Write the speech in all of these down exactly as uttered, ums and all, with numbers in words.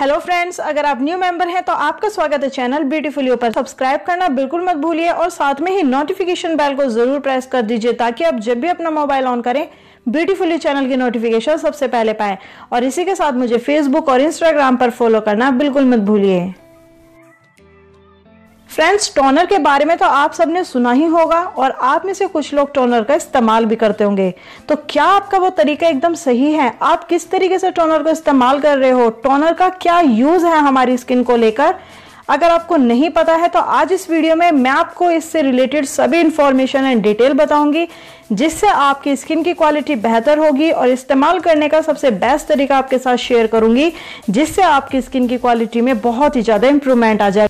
Hello friends, अगर आप new member हैं तो आपका स्वागत है चैनल ब्यूटीफुलियो पर। सब्सक्राइब करना बिल्कुल मत भूलिए और साथ में ही नोटिफिकेशन बेल को जरूर प्रेस कर दीजिए ताकि आप जब भी अपना मोबाइल ऑन करें ब्यूटीफुलियो चैनल की नोटिफिकेशन सबसे पहले पाएं। और इसी के साथ मुझे फेसबुक और इंस्टाग्राम पर फॉलो करना बिल्कुल मत भूलिए। फ्रेंड्स, टोनर के बारे में तो आप सबने सुना ही होगा और आप में से कुछ लोग टोनर का इस्तेमाल भी करते होंगे। तो क्या आपका वो तरीका एकदम सही है? आप किस तरीके से टोनर को इस्तेमाल कर रहे हो? टोनर का क्या यूज़ है हमारी स्किन को लेकर? अगर आपको नहीं पता है तो आज इस वीडियो में मैं आपको इससे रिलेटेड सभी इन्फॉर्मेशन एंड डिटेल बताऊंगी, जिससे आपकी स्किन की क्वालिटी बेहतर होगी और इस्तेमाल करने का सबसे बेस्ट तरीका आपके साथ शेयर करूंगी, जिससे आपकी स्किन की क्वालिटी में बहुत ही ज़्यादा इम्प्रूवमेंट आ जाए।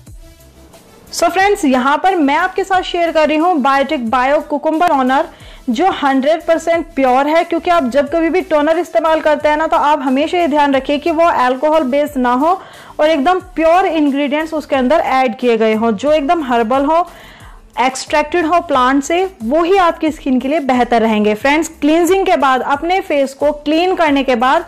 सो so फ्रेंड्स, यहाँ पर मैं आपके साथ शेयर कर रही हूँ बायोटिक बायो कुकुम्बर टोनर, जो हंड्रेड परसेंट प्योर है। क्योंकि आप जब कभी भी टोनर इस्तेमाल करते हैं ना, तो आप हमेशा ये ध्यान रखिए कि वो अल्कोहल बेस्ड ना हो और एकदम प्योर इंग्रेडिएंट्स उसके अंदर ऐड किए गए हों, जो एकदम हर्बल हो, एक्सट्रैक्टेड हो प्लांट से, वो ही आपकी स्किन के लिए बेहतर रहेंगे। फ्रेंड्स, क्लींजिंग के बाद, अपने फेस को क्लीन करने के बाद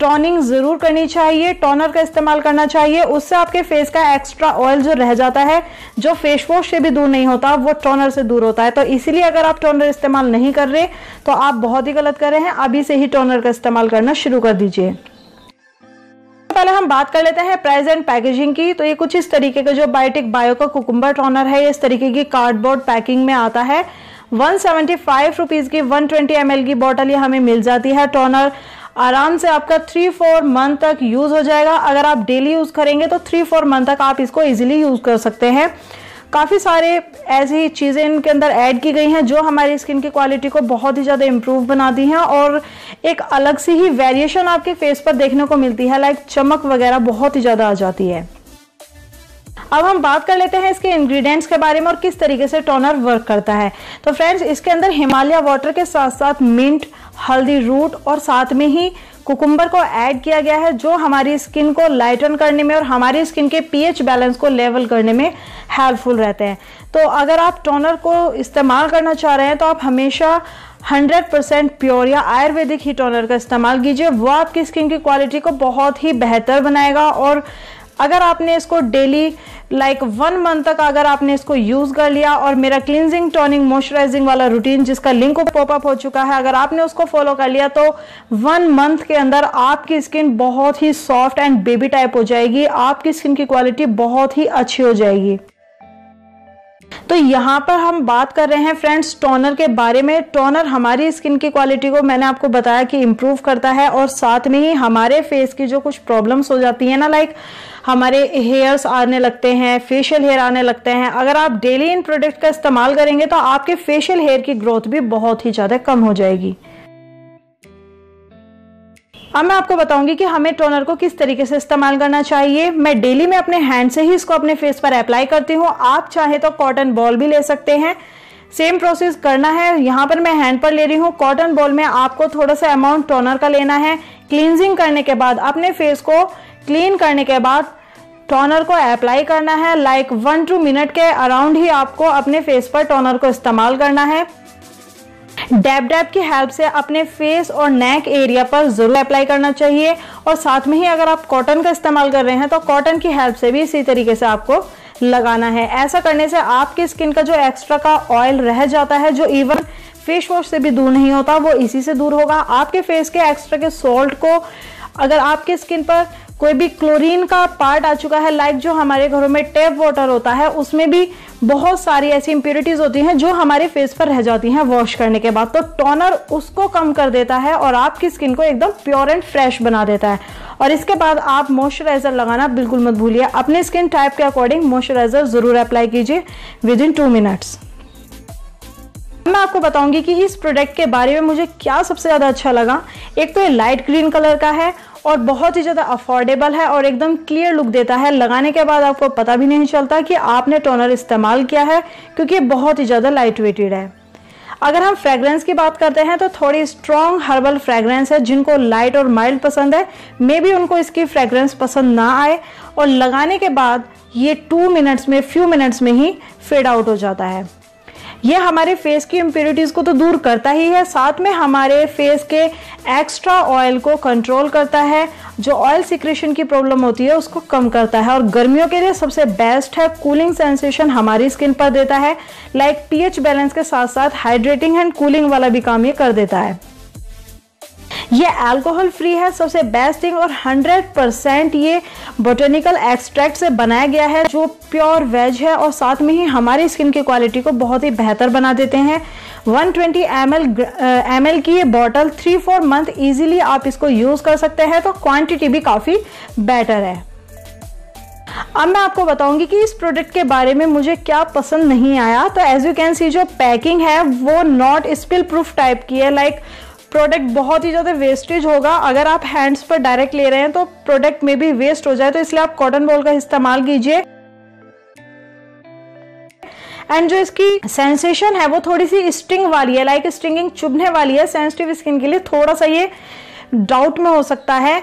टोनिंग जरूर करनी चाहिए, टोनर का इस्तेमाल करना चाहिए। उससे आपके फेस का एक्स्ट्रा ऑयल जो रह जाता है, जो फेस वॉश से भी दूर नहीं होता, वो टोनर से दूर होता है। तो इसीलिए अगर आप टोनर इस्तेमाल नहीं कर रहे तो आप बहुत ही गलत कर रहे हैं। अभी से ही टोनर का इस्तेमाल करना शुरू कर दीजिए। पहले हम बात कर लेते हैं प्राइस एंड पैकेजिंग की। तो ये कुछ इस तरीके का जो बायोटिक बायो का कुकुम्बर टोनर है, ये इस तरीके की कार्डबोर्ड पैकिंग में आता है। वन सेवेंटी फाइव रुपीज की वन ट्वेंटी एम एल की बॉटल ये हमें मिल जाती है। टोनर आराम से आपका थ्री फोर मंथ तक यूज़ हो जाएगा। अगर आप डेली यूज़ करेंगे तो थ्री फोर मंथ तक आप इसको इजीली यूज़ कर सकते हैं। काफ़ी सारे ऐसी चीज़ें इनके अंदर ऐड की गई हैं जो हमारी स्किन की क्वालिटी को बहुत ही ज़्यादा इम्प्रूव बनाती हैं और एक अलग सी ही वेरिएशन आपके फेस पर देखने को मिलती है। लाइक चमक वगैरह बहुत ही ज़्यादा आ जाती है। अब हम बात कर लेते हैं इसके इंग्रेडिएंट्स के बारे में और किस तरीके से टोनर वर्क करता है। तो फ्रेंड्स, इसके अंदर हिमालय वाटर के साथ साथ मिंट, हल्दी रूट और साथ में ही कुकुम्बर को ऐड किया गया है, जो हमारी स्किन को लाइटन करने में और हमारी स्किन के पीएच बैलेंस को लेवल करने में हेल्पफुल रहते हैं। तो अगर आप टोनर को इस्तेमाल करना चाह रहे हैं तो आप हमेशा हंड्रेड परसेंट प्योर या आयुर्वेदिक ही टोनर का इस्तेमाल कीजिए। वो आपकी स्किन की क्वालिटी को बहुत ही बेहतर बनाएगा। और अगर आपने इसको डेली लाइक वन मंथ तक अगर आपने इसको यूज़ कर लिया, और मेरा क्लींजिंग, टोनिंग, मॉइस्चराइजिंग वाला रूटीन जिसका लिंक पॉपअप हो चुका है, अगर आपने उसको फॉलो कर लिया तो वन मंथ के अंदर आपकी स्किन बहुत ही सॉफ्ट एंड बेबी टाइप हो जाएगी। आपकी स्किन की क्वालिटी बहुत ही अच्छी हो जाएगी। तो यहाँ पर हम बात कर रहे हैं फ्रेंड्स टोनर के बारे में। टोनर हमारी स्किन की क्वालिटी को मैंने आपको बताया कि इम्प्रूव करता है, और साथ में ही हमारे फेस की जो कुछ प्रॉब्लम्स हो जाती है ना, लाइक हमारे हेयर्स आने लगते हैं, फेशियल हेयर आने लगते हैं, अगर आप डेली इन प्रोडक्ट का इस्तेमाल करेंगे तो आपके फेशियल हेयर की ग्रोथ भी बहुत ही ज़्यादा कम हो जाएगी। अब मैं आपको बताऊंगी कि हमें टोनर को किस तरीके से इस्तेमाल करना चाहिए। मैं डेली में अपने हैंड से ही इसको अपने फेस पर अप्लाई करती हूँ। आप चाहे तो कॉटन बॉल भी ले सकते हैं। सेम प्रोसेस करना है। यहाँ पर मैं हैंड पर ले रही हूँ। कॉटन बॉल में आपको थोड़ा सा अमाउंट टोनर का लेना है। क्लींजिंग करने के बाद, अपने फेस को क्लीन करने के बाद टोनर को अप्लाई करना है। लाइक वन टू मिनट के अराउंड ही आपको अपने फेस पर टोनर को इस्तेमाल करना है। डैब डैब की हेल्प से अपने फेस और नेक एरिया पर जरूर अप्लाई करना चाहिए। और साथ में ही अगर आप कॉटन का इस्तेमाल कर रहे हैं तो कॉटन की हेल्प से भी इसी तरीके से आपको लगाना है। ऐसा करने से आपकी स्किन का जो एक्स्ट्रा का ऑयल रह जाता है, जो इवन फेस वॉश से भी दूर नहीं होता, वो इसी से दूर होगा। आपके फेस के एक्स्ट्रा के सॉल्ट को, अगर आपके स्किन पर कोई भी क्लोरीन का पार्ट आ चुका है, लाइक जो हमारे घरों में टैप वाटर होता है, उसमें भी बहुत सारी ऐसी इम्प्योरिटीज़ होती हैं जो हमारे फेस पर रह जाती हैं वॉश करने के बाद। तो टोनर उसको कम कर देता है और आपकी स्किन को एकदम प्योर एंड फ्रेश बना देता है। और इसके बाद आप मॉइस्चराइज़र लगाना बिल्कुल मत भूलिए। अपने स्किन टाइप के अकॉर्डिंग मॉइस्चराइज़र ज़रूर अप्लाई कीजिए विद इन टू मिनट्स। मैं आपको बताऊंगी कि इस प्रोडक्ट के बारे में मुझे क्या सबसे ज़्यादा अच्छा लगा। एक तो ये लाइट ग्रीन कलर का है और बहुत ही ज़्यादा अफोर्डेबल है और एकदम क्लियर लुक देता है। लगाने के बाद आपको पता भी नहीं चलता कि आपने टोनर इस्तेमाल किया है, क्योंकि ये बहुत ही ज़्यादा लाइट वेटेड है। अगर हम फ्रेगरेंस की बात करते हैं तो थोड़ी स्ट्रॉन्ग हर्बल फ्रेगरेंस है। जिनको लाइट और माइल्ड पसंद है, मे बी उनको इसकी फ्रेगरेंस पसंद ना आए। और लगाने के बाद ये टू मिनट्स में, फ्यू मिनट्स में ही फेड आउट हो जाता है। ये हमारे फेस की इम्प्योरिटीज़ को तो दूर करता ही है, साथ में हमारे फेस के एक्स्ट्रा ऑयल को कंट्रोल करता है, जो ऑयल सिक्रेशन की प्रॉब्लम होती है उसको कम करता है। और गर्मियों के लिए सबसे बेस्ट है, कूलिंग सेंसेशन हमारी स्किन पर देता है। लाइक पीएच बैलेंस के साथ साथ हाइड्रेटिंग एंड कूलिंग वाला भी काम ये कर देता है। ये अल्कोहल फ्री है, सबसे बेस्ट थिंग, और हंड्रेड परसेंट ये बोटेनिकल एक्सट्रैक्ट से बनाया गया है जो प्योर वेज है, और साथ में ही हमारी स्किन की क्वालिटी को बहुत ही बेहतर बना देते हैं। वन ट्वेंटी एम एल की ये bottle three four month easily आप इसको यूज़ कर सकते हैं, तो क्वांटिटी भी काफ़ी बेटर है। अब मैं आपको बताऊंगी कि इस प्रोडक्ट के बारे में मुझे क्या पसंद नहीं आया। तो एज यू कैन सी जो पैकिंग है वो नॉट स्पिल प्रूफ टाइप की है। लाइक प्रोडक्ट बहुत ही ज़्यादा वेस्टेज होगा अगर आप हैंड्स पर डायरेक्ट ले रहे हैं, तो प्रोडक्ट में भी वेस्ट हो जाए, तो इसलिए आप कॉटन बॉल का इस्तेमाल कीजिए। एंड जो इसकी सेंसेशन है वो थोड़ी सी स्टिंग वाली है, लाइक स्टिंगिंग चुभने वाली है। सेंसिटिव स्किन के लिए थोड़ा सा ये डाउट में हो सकता है।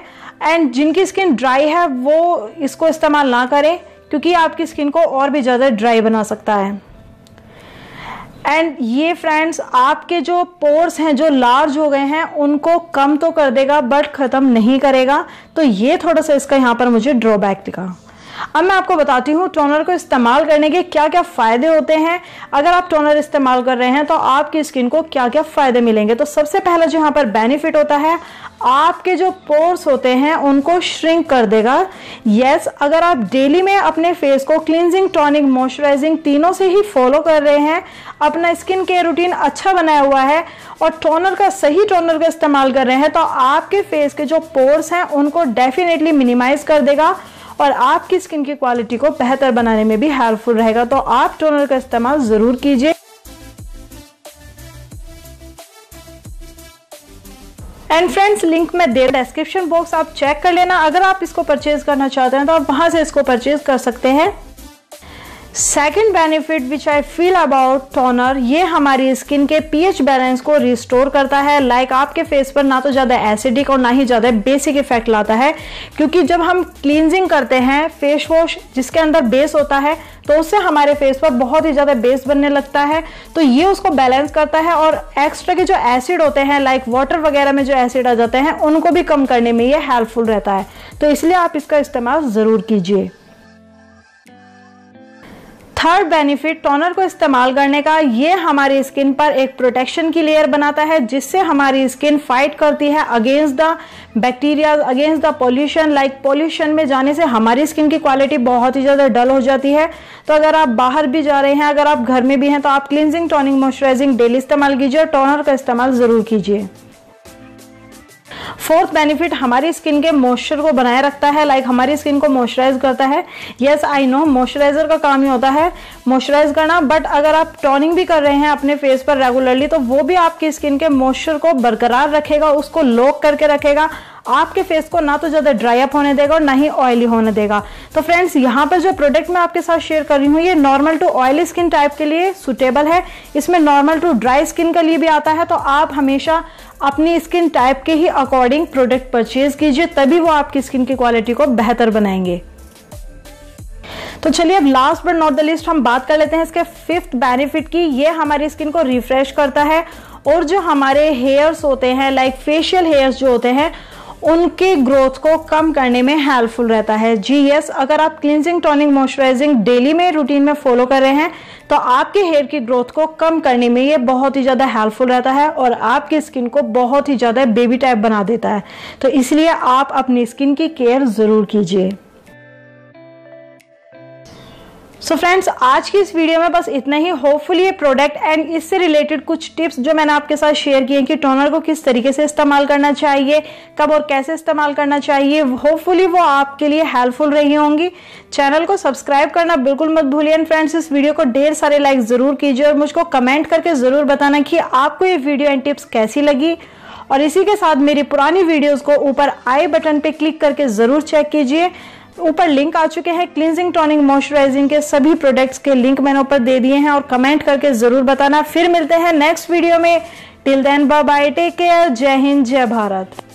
एंड जिनकी स्किन ड्राई है वो इसको इस्तेमाल ना करें, क्योंकि आपकी स्किन को और भी ज़्यादा ड्राई बना सकता है। एंड ये फ्रेंड्स आपके जो पोर्स हैं जो लार्ज हो गए हैं उनको कम तो कर देगा बट ख़त्म नहीं करेगा, तो ये थोड़ा सा इसका यहाँ पर मुझे ड्रॉबैक दिखा। अब मैं आपको बताती हूँ टोनर को इस्तेमाल करने के क्या क्या फ़ायदे होते हैं। अगर आप टोनर इस्तेमाल कर रहे हैं तो आपकी स्किन को क्या क्या फ़ायदे मिलेंगे। तो सबसे पहला जो यहाँ पर बेनिफिट होता है, आपके जो पोर्स होते हैं उनको श्रिंक कर देगा। यस, अगर आप डेली में अपने फेस को क्लींजिंग, टॉनिक, मॉइस्चराइजिंग तीनों से ही फॉलो कर रहे हैं, अपना स्किन केयर रूटीन अच्छा बनाया हुआ है और टोनर का सही टोनर का इस्तेमाल कर रहे हैं, तो आपके फेस के जो पोर्स हैं उनको डेफिनेटली मिनिमाइज़ कर देगा और आपकी स्किन की क्वालिटी को बेहतर बनाने में भी हेल्पफुल रहेगा। तो आप टोनर का इस्तेमाल ज़रूर कीजिए। एंड फ्रेंड्स, लिंक में दे डिस्क्रिप्शन बॉक्स आप चेक कर लेना। अगर आप इसको परचेज करना चाहते हैं तो आप वहां से इसको परचेज कर सकते हैं। Second benefit which I feel about toner, ये हमारी स्किन के पीएच बैलेंस को रिस्टोर करता है। लाइक like आपके फेस पर ना तो ज़्यादा एसिडिक और ना ही ज़्यादा बेसिक इफेक्ट लाता है, क्योंकि जब हम क्लींजिंग करते हैं, फेस वॉश जिसके अंदर बेस होता है, तो उससे हमारे फेस पर बहुत ही ज़्यादा बेस बनने लगता है, तो ये उसको बैलेंस करता है। और एक्स्ट्रा के जो एसिड होते हैं लाइक वाटर वगैरह में जो एसिड आ जाते हैं उनको भी कम करने में ये हेल्पफुल रहता है, तो इसलिए आप इसका इस्तेमाल ज़रूर कीजिए। थर्ड बेनिफिट टोनर को इस्तेमाल करने का, ये हमारी स्किन पर एक प्रोटेक्शन की लेयर बनाता है, जिससे हमारी स्किन फाइट करती है against the bacteria, against the pollution. Like pollution में जाने से हमारी स्किन की क्वालिटी बहुत ही ज़्यादा डल हो जाती है, तो अगर आप बाहर भी जा रहे हैं, अगर आप घर में भी हैं, तो आप क्लींजिंग, टॉनिक, मॉइस्चराइजिंग डेली इस्तेमाल कीजिए और टोनर का इस्तेमाल ज़रूर कीजिए। फोर्थ बेनिफिट, हमारी स्किन के मॉइस्चर को बनाए रखता है। लाइक like हमारी स्किन को मॉइस्चराइज करता है। येस आई नो, मॉइस्चराइजर का काम ही होता है मॉइस्चराइज करना, बट अगर आप टॉनिंग भी कर रहे हैं अपने फेस पर रेगुलरली, तो वो भी आपकी स्किन के मॉइस्चर को बरकरार रखेगा, उसको लॉक करके रखेगा, आपके फेस को ना तो ज़्यादा ड्राई अप होने देगा और ना ही ऑयली होने देगा। तो फ्रेंड्स, यहाँ पर जो प्रोडक्ट मैं आपके साथ शेयर कर रही हूँ ये normal to oily skin type के लिए सूटेबल है। इसमें नॉर्मल टू ड्राई स्किन के लिए भी आता है, तो आप हमेशा अपनी स्किन टाइप के ही अकॉर्डिंग प्रोडक्ट परचेज कीजिए, तभी वो आपकी स्किन की क्वालिटी को बेहतर बनाएंगे। तो चलिए अब last but not the list हम बात कर लेते हैं इसके फिफ्थ बेनिफिट की। ये हमारी स्किन को रिफ्रेश करता है और जो हमारे हेयर्स होते हैं लाइक फेशियल हेयर्स जो होते हैं उनके ग्रोथ को कम करने में हेल्पफुल रहता है। जी यस, अगर आप क्लींजिंग, टॉनिक, मॉइस्चराइजिंग डेली में रूटीन में फॉलो कर रहे हैं तो आपके हेयर की ग्रोथ को कम करने में ये बहुत ही ज़्यादा हेल्पफुल रहता है और आपकी स्किन को बहुत ही ज़्यादा बेबी टाइप बना देता है, तो इसलिए आप अपनी स्किन की केयर ज़रूर कीजिए। सो so फ्रेंड्स, आज की इस वीडियो में बस इतना ही। होपफुली ये प्रोडक्ट एंड इससे रिलेटेड कुछ टिप्स जो मैंने आपके साथ शेयर किए हैं कि टोनर को किस तरीके से इस्तेमाल करना चाहिए, कब और कैसे इस्तेमाल करना चाहिए, होपफुली वो आपके लिए हेल्पफुल रही होंगी। चैनल को सब्सक्राइब करना बिल्कुल मत भूलिए। एंड फ्रेंड्स, इस वीडियो को ढेर सारे लाइक ज़रूर कीजिए और मुझको कमेंट करके ज़रूर बताना कि आपको ये वीडियो एंड टिप्स कैसी लगी। और इसी के साथ मेरी पुरानी वीडियोज़ को ऊपर आई बटन पर क्लिक करके ज़रूर चेक कीजिए। ऊपर लिंक आ चुके हैं, क्लींजिंग, टॉनिक, मॉइस्चराइजिंग के सभी प्रोडक्ट्स के लिंक मैंने ऊपर दे दिए हैं, और कमेंट करके ज़रूर बताना। फिर मिलते हैं नेक्स्ट वीडियो में। Till then bye bye, take care, जय हिंद, जय भारत।